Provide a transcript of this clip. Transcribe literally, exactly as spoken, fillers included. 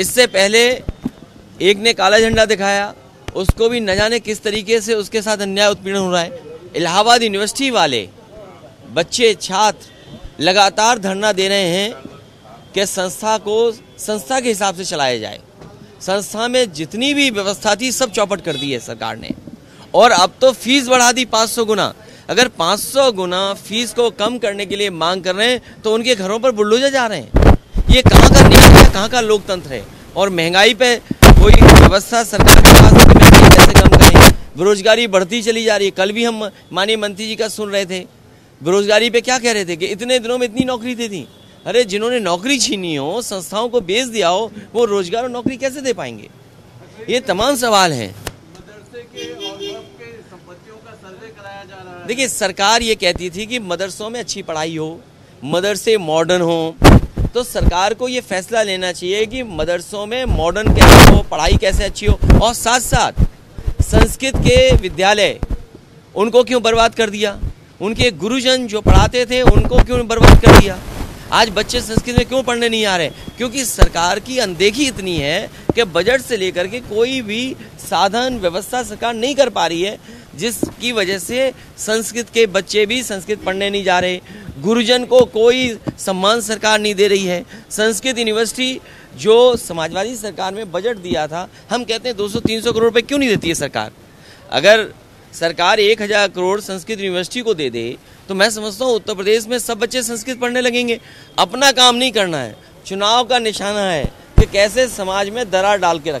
इससे पहले एक ने काला झंडा दिखाया, उसको भी न जाने किस तरीके से उसके साथ अन्याय उत्पीड़न हो रहा है। इलाहाबाद यूनिवर्सिटी वाले बच्चे छात्र लगातार धरना दे रहे हैं कि संस्था को संस्था के हिसाब से चलाया जाए। संस्था में जितनी भी व्यवस्था थी सब चौपट कर दी है सरकार ने, और अब तो फीस बढ़ा दी पाँच सौ गुना। अगर पाँच सौ गुना फीस को कम करने के लिए मांग कर रहे हैं तो उनके घरों पर बुलडोजर जा रहे हैं। ये कहाँ का न्याय है, कहाँ का लोकतंत्र है? और महंगाई पे कोई व्यवस्था सरकार के पास नहीं, कैसे कम करें? बेरोजगारी बढ़ती चली जा रही है। कल भी हम माननीय मंत्री जी का सुन रहे थे, बेरोजगारी पे क्या कह रहे थे कि इतने दिनों में इतनी नौकरी दे दी। अरे जिन्होंने नौकरी छीनी हो, संस्थाओं को बेच दिया हो, वो रोजगार और नौकरी कैसे दे पाएंगे? ये तमाम सवाल हैं। देखिए, सरकार ये कहती थी कि मदरसों में अच्छी पढ़ाई हो, मदरसे मॉडर्न हो, तो सरकार को ये फैसला लेना चाहिए कि मदरसों में मॉडर्न कैसे हो, पढ़ाई कैसे अच्छी हो, और साथ साथ संस्कृत के विद्यालय उनको क्यों बर्बाद कर दिया? उनके गुरुजन जो पढ़ाते थे उनको क्यों बर्बाद कर दिया? आज बच्चे संस्कृत में क्यों पढ़ने नहीं आ रहे? क्योंकि सरकार की अनदेखी इतनी है कि बजट से लेकर के कोई भी साधन व्यवस्था सरकार नहीं कर पा रही है, जिसकी वजह से संस्कृत के बच्चे भी संस्कृत पढ़ने नहीं जा रहे। गुरुजन को कोई सम्मान सरकार नहीं दे रही है। संस्कृत यूनिवर्सिटी जो समाजवादी सरकार में बजट दिया था, हम कहते हैं दो सौ तीन सौ करोड़ रुपये क्यों नहीं देती है सरकार? अगर सरकार एक हज़ार करोड़ संस्कृत यूनिवर्सिटी को दे दे तो मैं समझता हूँ उत्तर प्रदेश में सब बच्चे संस्कृत पढ़ने लगेंगे। अपना काम नहीं करना है, चुनाव का निशाना है कि कैसे समाज में दरार डाल के रखें।